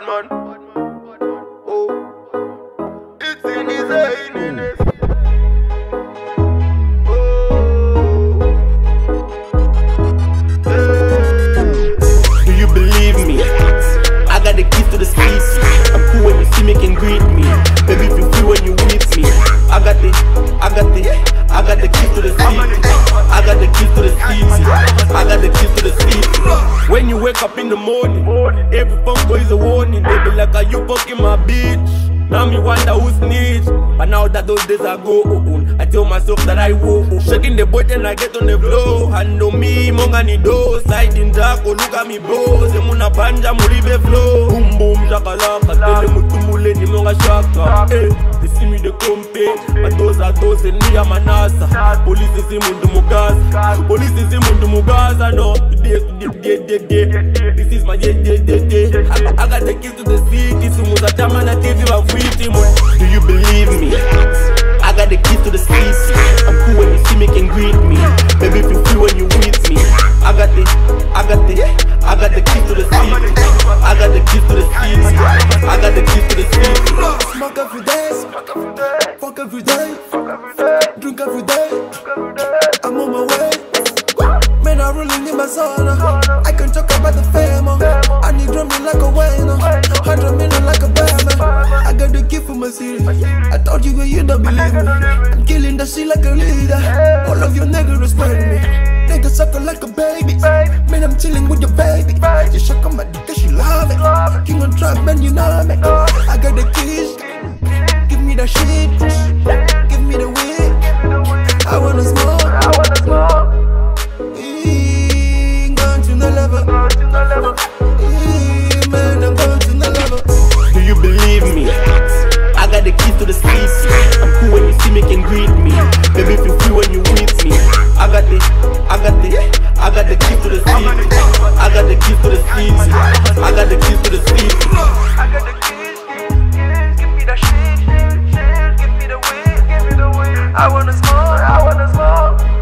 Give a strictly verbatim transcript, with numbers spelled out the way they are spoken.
bad man. Oh, it's in his head. Oh, do you believe me? I got the keys to the streets. I'm cool when you see me, can greet me. Baby, if you feel when you with me, I got the, I got the, I got the keys to the streets. I got the keys to the streets. I got the keys to the streets. When you wake up in the morning, every phone call is a warning. They be like, are you fucking my bitch? Now me wonder who snitch. But now that those days are gone, I tell myself that I won't. Shaking the butt and I get on the floor. Handle me, monga ni do. Sliding dark, oh look at me bro. Semuna banja muribe flow. Boom boom shakalaka. Tele mutumule ni monga shaka. Eh, they see me the compay. But those are those and me am a NASA. Police they see mundu mugaza. Police they see mundu mugaza. No, today, today, today, today. This is my day, day, day, day. I got the keys to the city. Sumuza tama na T V wa viti. Do you believe me? I got the keys to the streets. I'm cool when you see me, can greet me. Baby, feel free when you with me. I got the, I got the, I got the keys to the streets. I got the keys to the streets. I got the keys to the streets. Smoke every day, fuck every day, drink every day. I'm on my way. Man, I really need my sauna. I can talk about the family. I need drumming like a winner, hundred million like a bama. I got the key for my city. I told you you don't believe me. I'm killing the shit like a leader. All of you niggas respect me. Niggas suck like a baby. Man, I'm chilling with your baby. You shock on my dick, cause you love it. King on track, man, you know me. I got the keys. Give me the shit. Give me the weed. I wanna smoke. I wanna smoke. Eee, gone to no level. Eee, man, I'm gone to no level. Do you believe me? I got the keys to the streets. I'm cool when you see me, can greet me. Baby, feel free when you with me. I got the, I got the, I got the keys to the streets. I got the keys to the streets. I got the keys to the streets. I got the keys, give me the shit, shit, give me the weed, give me the weed. I wanna smoke, I wanna smoke.